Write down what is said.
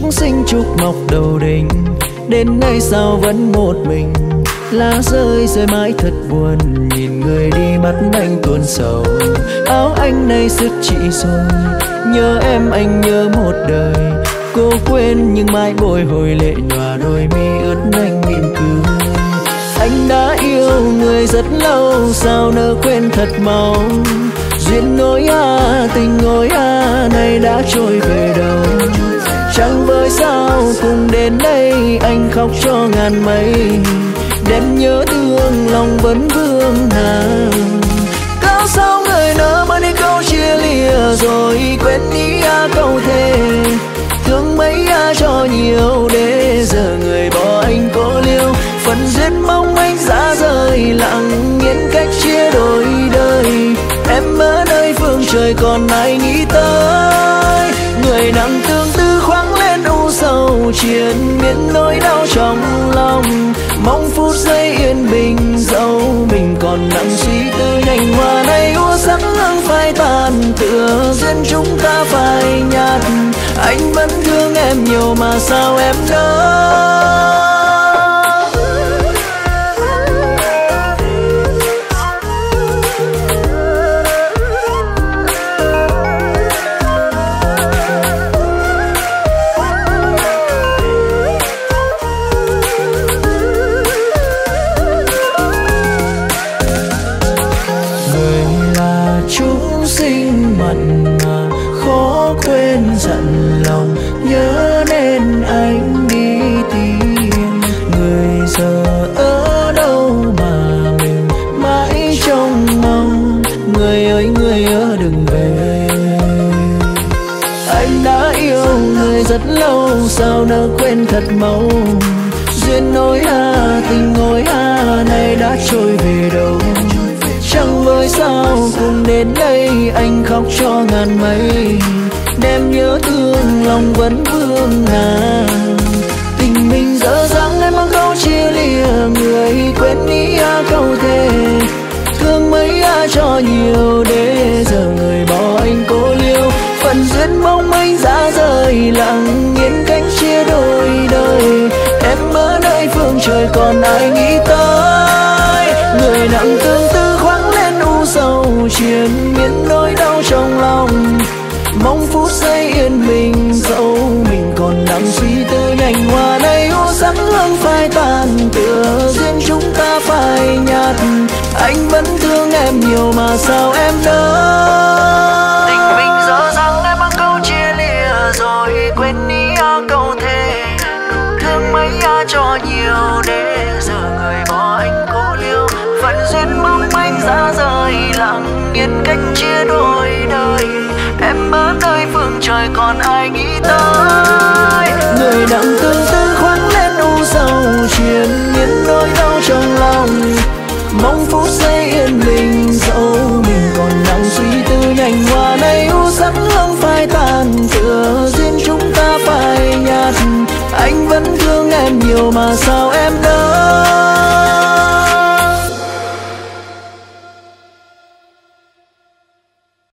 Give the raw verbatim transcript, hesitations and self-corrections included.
Trúc Xinh trúc ngọc đầu đình, đến nay sao vẫn một mình. Lá rơi rơi mãi thật buồn, nhìn người đi mắt anh tuôn sầu. Áo anh nay sứt chị rồi, nhớ em anh nhớ một đời. Cô quên nhưng mãi bồi hồi, lệ nhòa đôi mi ướt anh mỉm cười. Anh đã yêu người rất lâu, sao nỡ quên thật mau. Duyên nỗi à, tình nỗi à, nay đã trôi về đâu. Chẳng với sao cùng đến đây, anh khóc cho ngàn mây. Đêm nhớ thương lòng vẫn vương hàng. Cớ sao người nỡ mất đi câu chia lìa, rồi quên đi à câu thề. Thương mấy à cho nhiều, để giờ người bỏ anh cô liêu. Phần duyên mong anh giá rời, lặng nghiến cách chia đôi đời. Em ở nơi phương trời còn ai nghĩ tới. Người nặng tương tư khoáng lên u sầu, triền miên nỗi đau trong lòng. Mong phút giây yên bình, dẫu mình còn nặng suy tư nhanh. Hoa này úa sắc nắng phai tàn, tựa duyên chúng ta phai nhạt. Anh vẫn thương em nhiều mà sao em nỡ. Sao nỡ quên thật mau. Duyên nỗi à, tình nỗi à, nay đã trôi về đâu. Chẳng với sao cùng đến đây, anh khóc cho ngàn mây. Đêm nhớ thương lòng vẫn vương hàng. Tình mình dở dang em mang câu chia lìa, người quên đi à câu thề. Thương mấy à cho nhiều, để giờ người bỏ anh cô liêu. Phần duyên mong anh giá rời, lặng nghiến cánh chia đôi đời. Em ở nơi phương trời còn ai nghĩ tới. Người nặng tương tư khoáng lên u sầu, triền miên nỗi đau trong lòng. Mong phút giây yên bình, dẫu mình còn đang suy tư nhanh. Hoa này u sắc hương phai tàn, tựa duyên chúng ta phai nhạt. Anh vẫn thương em nhiều mà sao em nỡ. Tình mình rõ ràng em mang câu chia lìa, rồi quên đi à câu thề. Thương mấy à cho nhiều, để giờ người bỏ anh cố liêu. Phận duyên mong anh ra rời, lặng nghiến cách chia đôi đời. Em ở nơi phương trời còn ai nghĩ tới. Người nặng tương tư khoáng lên u sầu, triền miên nỗi đau trong lòng. Mong phút giây yên bình, dẫu mình còn đang suy tư nhanh. Hoa này u sắc hương phai tàn, tựa duyên chúng ta phai nhạt. Anh vẫn thương em nhiều mà sao